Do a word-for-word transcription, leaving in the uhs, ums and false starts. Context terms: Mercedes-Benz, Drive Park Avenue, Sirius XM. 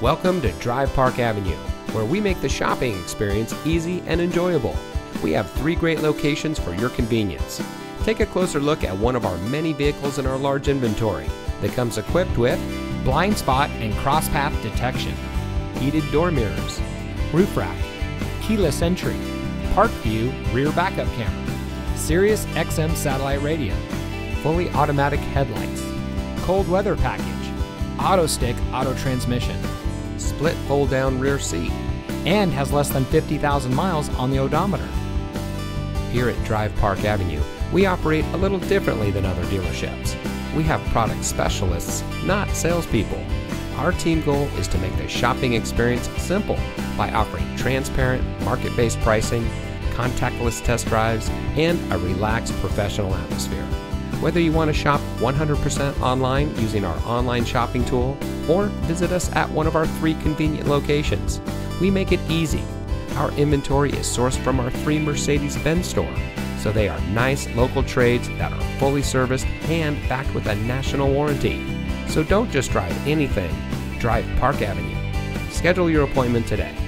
Welcome to Drive Park Avenue, where we make the shopping experience easy and enjoyable. We have three great locations for your convenience. Take a closer look at one of our many vehicles in our large inventory that comes equipped with blind spot and cross path detection, heated door mirrors, roof rack, keyless entry, park view rear backup camera, Sirius X M satellite radio, fully automatic headlights, cold weather package, auto stick auto transmission, split fold down rear seat, and has less than fifty thousand miles on the odometer. Here at Drive Park Avenue, we operate a little differently than other dealerships. We have product specialists, not salespeople. Our team goal is to make the shopping experience simple by offering transparent, market-based pricing, contactless test drives, and a relaxed professional atmosphere. Whether you want to shop one hundred percent online using our online shopping tool or visit us at one of our three convenient locations, we make it easy. Our inventory is sourced from our three Mercedes-Benz store, so they are nice local trades that are fully serviced and backed with a national warranty. So don't just drive anything, drive Park Avenue. Schedule your appointment today.